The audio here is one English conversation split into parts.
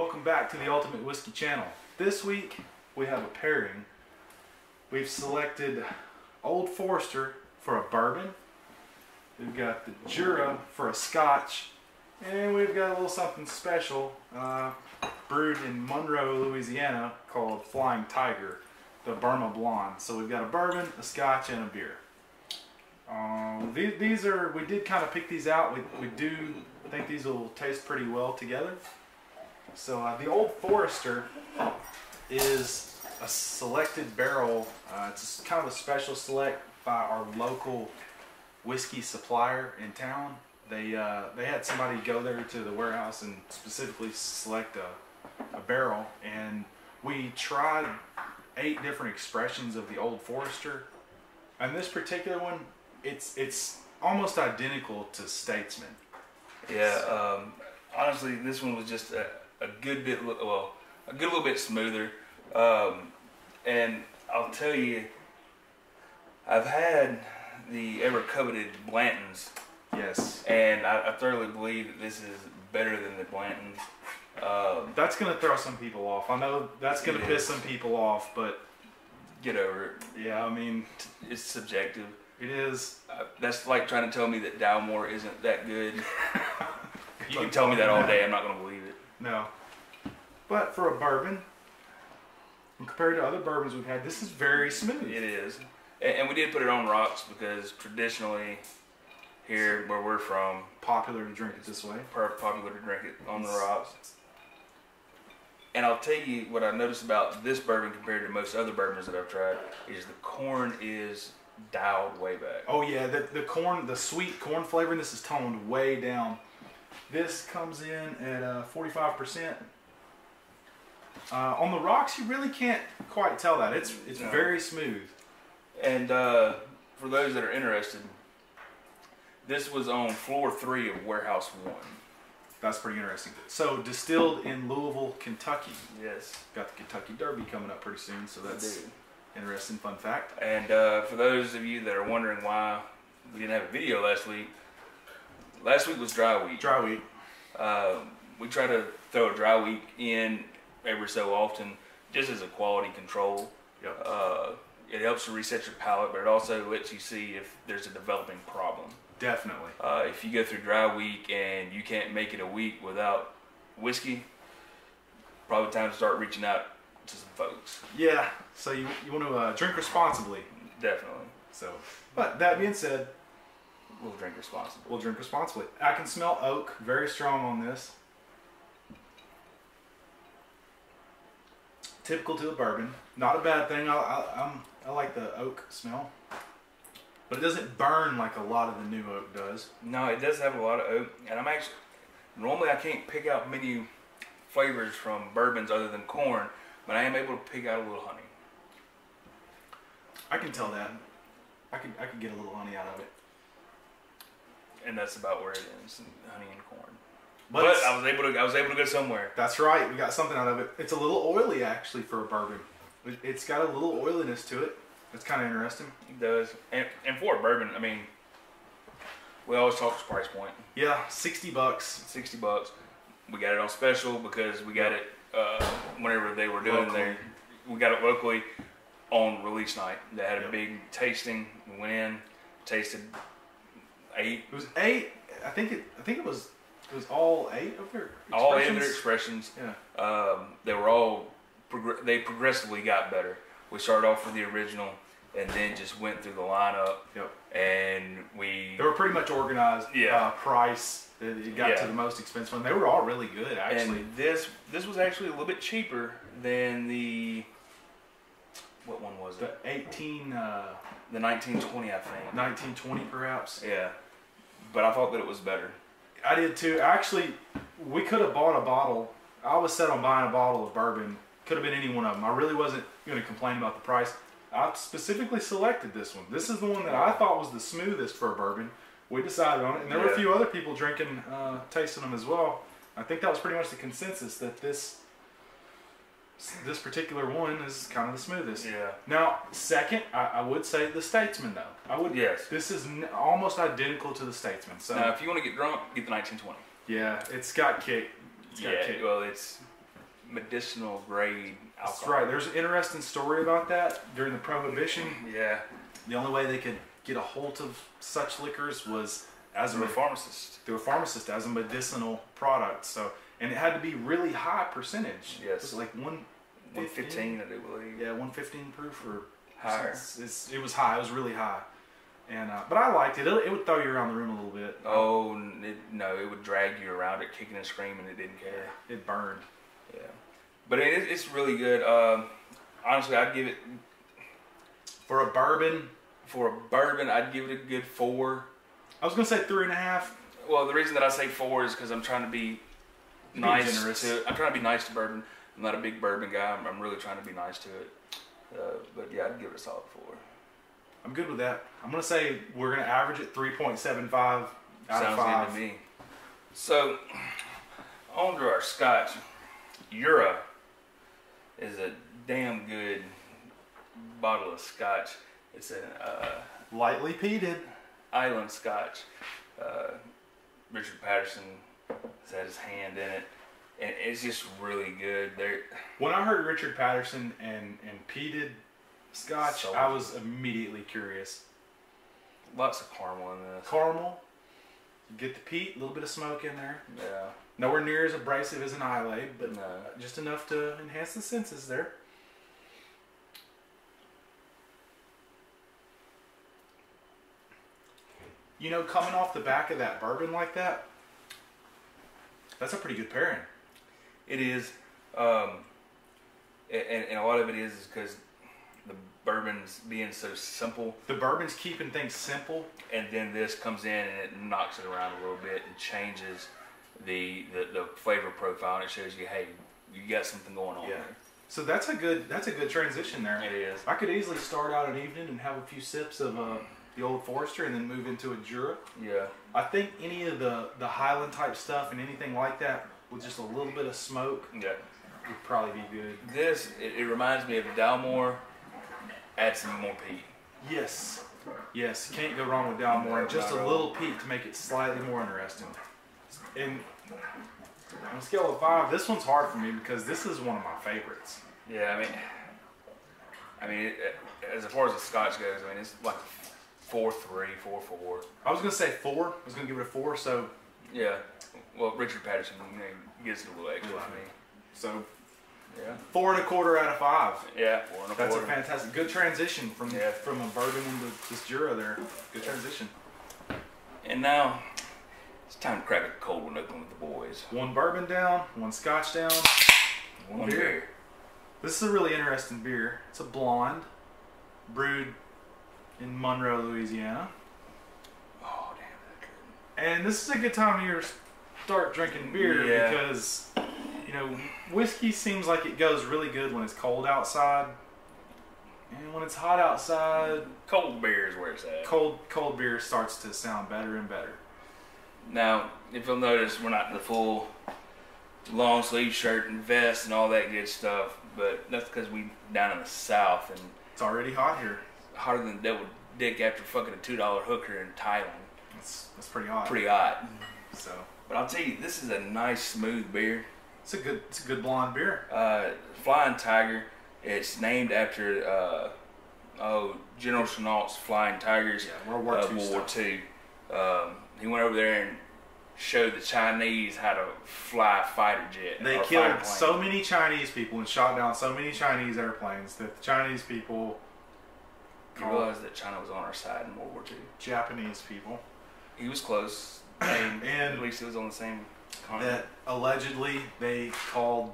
Welcome back to the Ultimate Whisky Channel. This week we have a pairing. We've selected Old Forester for a bourbon. We've got the Jura for a scotch. And we've got a little something special brewed in Monroe, Louisiana called Flying Tiger, the Burma Blonde. So we've got a bourbon, a scotch, and a beer. We did kind of pick these out. We do think these will taste pretty well together. So the Old Forester is a selected barrel. It's kind of a special select by our local whiskey supplier in town. They had somebody go there to the warehouse and specifically select a barrel, and we tried 8 different expressions of the Old Forester. And this particular one, it's almost identical to Statesman. Yeah, honestly, this one was just a good little bit smoother. And I'll tell you, I've had the ever coveted Blanton's. Yes. And I thoroughly believe that this is better than the Blanton's. That's going to throw some people off. I know that's going to piss some people off, but get over it. Yeah, I mean, it's subjective. It is. That's like trying to tell me that Dalmore isn't that good. You can tell me that all day. I'm not going to believe it. No. But for a bourbon, compared to other bourbons we've had, this is very smooth. It is. And we did put it on rocks because traditionally, here where we're from, popular to drink it this way. Popular to drink it on the rocks. And I'll tell you what I noticed about this bourbon compared to most other bourbons that I've tried is the corn is dialed way back. Oh yeah, the corn, the sweet corn flavor in this is toned way down. This comes in at 45%. On the rocks, you really can't quite tell that. It's very smooth. And for those that are interested, this was on floor 3 of warehouse 1. That's pretty interesting. So distilled in Louisville, Kentucky. Yes. Got the Kentucky Derby coming up pretty soon, so that's interesting fun fact. And for those of you that are wondering why we didn't have a video last week was dry week. Dry week. We try to throw a dry week in every so often, just as a quality control. Yep. It helps to reset your palate, but it also lets you see if there's a developing problem. Definitely. If you go through dry week and you can't make it a week without whiskey, probably time to start reaching out to some folks. Yeah, so you want to drink responsibly. Definitely. So, but that being said, we'll drink responsibly. We'll drink responsibly. I can smell oak very strong on this. Typical to the bourbon. Not a bad thing. I like the oak smell. But it doesn't burn like a lot of the new oak does. No, it does have a lot of oak. And I'm actually, normally I can't pick out many flavors from bourbons other than corn, but I am able to pick out a little honey. I can tell that. I can get a little honey out of it. And that's about where it is, honey and corn. But I was able to go somewhere. That's right. We got something out of it. It's a little oily actually for a bourbon. It's got a little oiliness to it. It's kind of interesting. It does. And for a bourbon, I mean, we always talk price point. Yeah, $60. $60. We got it on special because we got it whenever they were doing there. We got it locally on release night. They had a big tasting. We went in, tasted 8. It was 8. I think it was. It was all 8 of their expressions? All 8 of their expressions. Yeah. They were all, they progressively got better. We started off with the original and then just went through the lineup. Yep. And they were pretty much organized. Yeah. Price. It got to the most expensive one. They were all really good, actually. And this was actually a little bit cheaper than the, what one was it? The 1920, I think. 1920, perhaps. Yeah. But I thought that it was better. I did too. Actually, we could have bought a bottle. I was set on buying a bottle of bourbon. Could have been any one of them. I really wasn't going to complain about the price. I specifically selected this one. This is the one that I thought was the smoothest for a bourbon. We decided on it. And there were a few other people drinking, tasting them as well. I think that was pretty much the consensus that this particular one is kind of the smoothest. Yeah. Now, second, I would say the Statesman, though. Yes. This is almost identical to the Statesman. So now, if you want to get drunk, get the 1920. Yeah, it's got kick. Well, it's medicinal grade alcohol. That's right. There's an interesting story about that during the Prohibition. Yeah. The only way they could get a hold of such liquors was as a pharmacist. Through a pharmacist as a medicinal product. So, and it had to be really high percentage. Yes. It was like 115, I do believe. Yeah, 115 proof or higher. It was high. It was really high. And, but I liked it. It would throw you around the room a little bit. Oh, no, it would drag you around it, kicking and screaming. It didn't care. Yeah, it burned. Yeah. But it's really good. Honestly, I'd give it... For a bourbon, I'd give it a good 4. I was going to say 3.5. Well, the reason that I say 4 is because I'm trying to be nice. I'm trying to be nice to bourbon. I'm not a big bourbon guy. I'm really trying to be nice to it. But yeah, I'd give it a solid 4. I'm good with that. I'm going to say we're going to average it 3.75 out of 5. Sounds good to me. So, on to our Scotch. Jura is a damn good bottle of Scotch. It's a lightly peated island Scotch. Richard Patterson has had his hand in it. And it's just really good. When I heard Richard Patterson and peated Scotch, I was immediately curious. Lots of caramel in this. Caramel. Get the peat, a little bit of smoke in there. Yeah. Nowhere near as abrasive as an Islay, but no. Just enough to enhance the senses there. You know, coming off the back of that bourbon like that, that's a pretty good pairing. It is. And a lot of it is because the bourbon's being so simple. The bourbon's keeping things simple. And then this comes in and it knocks it around a little bit and changes the flavor profile, and it shows you, hey, you got something going on. Yeah. There. So that's a good transition there. It is. I could easily start out an evening and have a few sips of the Old Forester and then move into a Jura. Yeah. I think any of the Highland type stuff and anything like that with just a little bit of smoke would probably be good. This, it reminds me of Dalmore. Add some more peat. Yes. Yes, can't go wrong with Dalmore. Just a little peat to make it slightly more interesting. And on a scale of 5, this one's hard for me because this is one of my favorites. Yeah, I mean, as far as the Scotch goes, I mean, it's like 4.3, 4.4. I was gonna say 4. I was gonna give it a 4. So yeah, well, Richard Patterson, you know, gives it a little extra for me. So yeah, 4.25 out of 5. Yeah, 4.25. That's a fantastic, good transition from a bourbon into this Jura there. Good transition. And now. It's time to crack a cold one open with the boys. One bourbon down, one Scotch down, one beer. This is a really interesting beer. It's a blonde, brewed in Monroe, Louisiana. Oh, damn, that's good. And this is a good time of year to start drinking beer because, you know, whiskey seems like it goes really good when it's cold outside. And when it's hot outside... Cold beer is where it's at. Cold beer starts to sound better and better. Now, if you'll notice, we're not in the full long sleeve shirt and vest and all that good stuff, but that's because we down in the South and it's already hot here. Hotter than the devil dick after fucking a $2 hooker in Thailand. That's pretty hot. Pretty hot. So, but I'll tell you, this is a nice smooth beer. It's a good blonde beer. Flying Tiger. It's named after General Chenault's Flying Tigers. Yeah, World War II. He went over there and showed the Chinese how to fly a fighter jet. They killed so many Chinese people and shot down so many Chinese airplanes that the Chinese people... You realized that China was on our side in World War II. Japanese people. He was close. And at least it was on the same continent. That allegedly they called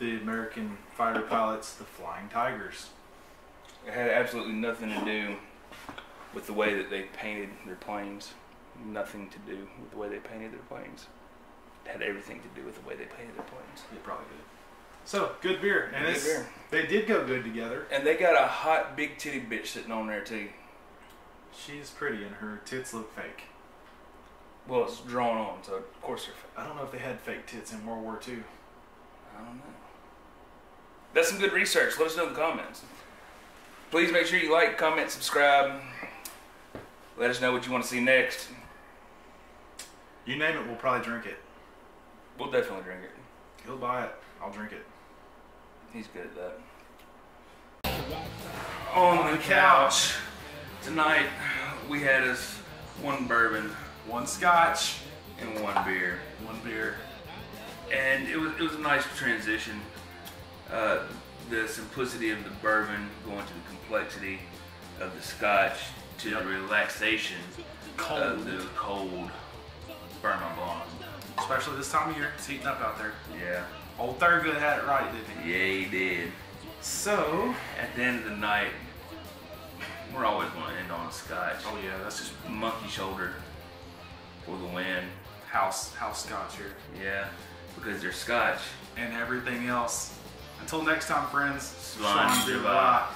the American fighter pilots the Flying Tigers. It had absolutely nothing to do with the way that they painted their planes. Nothing to do with the way they painted their planes. It had everything to do with the way they painted their planes. They probably did. So, good beer. And good beer. They did go good together. And they got a hot, big titty bitch sitting on there, too. She's pretty and her tits look fake. Well, it's drawn on, so of course they're fake. I don't know if they had fake tits in World War II. I don't know. That's some good research. Let us know in the comments. Please make sure you like, comment, subscribe. Let us know what you want to see next. You name it, we'll probably drink it. We'll definitely drink it. He'll buy it. I'll drink it. He's good at that. On the couch tonight, we had us one bourbon, one scotch, and one beer. And it was a nice transition. The simplicity of the bourbon going to the complexity of the scotch to the relaxation of the cold Burma Blonde. Especially this time of year, it's heating up out there. Yeah. Old Thurgood had it right, didn't he? Yeah, he did. So, at the end of the night, we're always going to end on scotch. Oh yeah, that's just Monkey Shoulder for the win. House scotch here. Yeah, because they're scotch. And everything else. Until next time, friends. Slime.